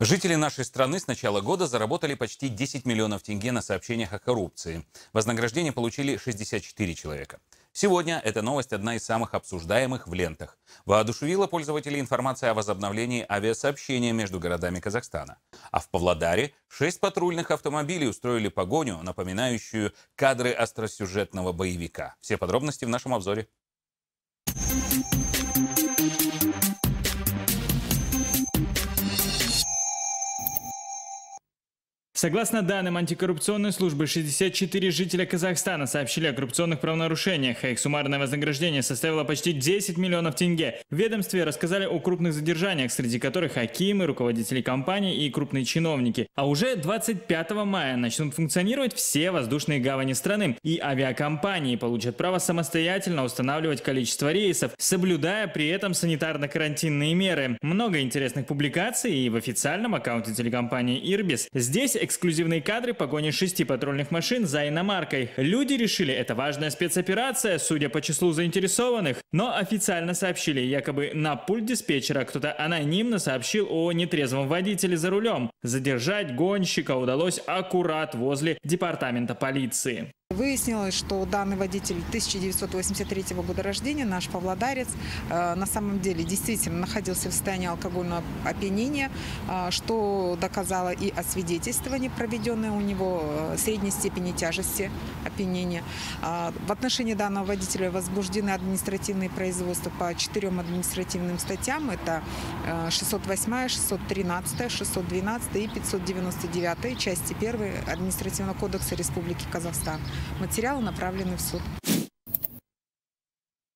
Жители нашей страны с начала года заработали почти 10 миллионов тенге на сообщениях о коррупции. Вознаграждение получили 64 человека. Сегодня эта новость одна из самых обсуждаемых в лентах. Воодушевила пользователей информация о возобновлении авиасообщения между городами Казахстана. А в Павлодаре 6 патрульных автомобилей устроили погоню, напоминающую кадры остросюжетного боевика. Все подробности в нашем обзоре. Согласно данным антикоррупционной службы, 64 жителя Казахстана сообщили о коррупционных правонарушениях, а их суммарное вознаграждение составило почти 10 миллионов тенге. В ведомстве рассказали о крупных задержаниях, среди которых акимы, руководители компаний и крупные чиновники. А уже 25 мая начнут функционировать все воздушные гавани страны, и авиакомпании получат право самостоятельно устанавливать количество рейсов, соблюдая при этом санитарно-карантинные меры. Много интересных публикаций и в официальном аккаунте телекомпании «Ирбис». Здесь эксклюзивные кадры погони 6 патрульных машин за иномаркой. Люди решили, это важная спецоперация, судя по числу заинтересованных. Но официально сообщили, якобы на пульт диспетчера кто-то анонимно сообщил о нетрезвом водителе за рулем. Задержать гонщика удалось аккурат возле департамента полиции. Выяснилось, что данный водитель 1983 года рождения, наш павлодарец, на самом деле действительно находился в состоянии алкогольного опьянения, что доказало и освидетельствование, проведенное у него средней степени тяжести опьянения. В отношении данного водителя возбуждены административные производства по 4 административным статьям. Это 608, 613, 612 и 599 части 1 Административного кодекса Республики Казахстан. Материалы направлены в суд.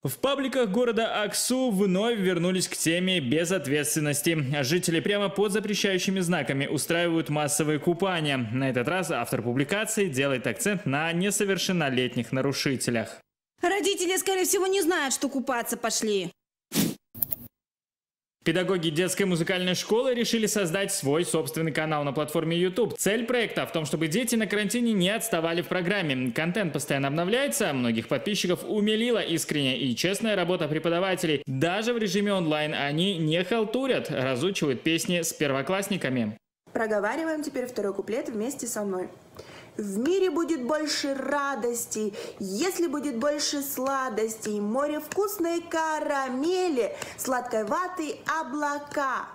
В пабликах города Аксу вновь вернулись к теме безответственности. Жители прямо под запрещающими знаками устраивают массовые купания. На этот раз автор публикации делает акцент на несовершеннолетних нарушителях. Родители, скорее всего, не знают, что купаться пошли. Педагоги детской музыкальной школы решили создать свой собственный канал на платформе YouTube. Цель проекта в том, чтобы дети на карантине не отставали в программе. Контент постоянно обновляется, многих подписчиков умилила искренняя и честная работа преподавателей. Даже в режиме онлайн они не халтурят, разучивают песни с первоклассниками. Проговариваем теперь второй куплет вместе со мной. В мире будет больше радости, если будет больше сладостей, море вкусной карамели, сладковатые облака.